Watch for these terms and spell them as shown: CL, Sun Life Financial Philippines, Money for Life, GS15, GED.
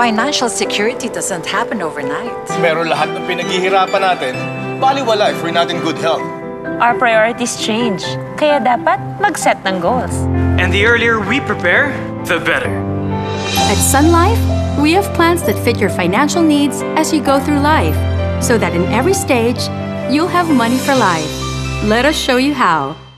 Financial security doesn't happen overnight. Pero lahat ng pinaghihirapan natin, baliwala if we're not in good health. Our priorities change, kaya dapat mag-set ng goals. And the earlier we prepare, the better. At Sun Life, we have plans that fit your financial needs as you go through life, so that in every stage, you'll have money for life. Let us show you how.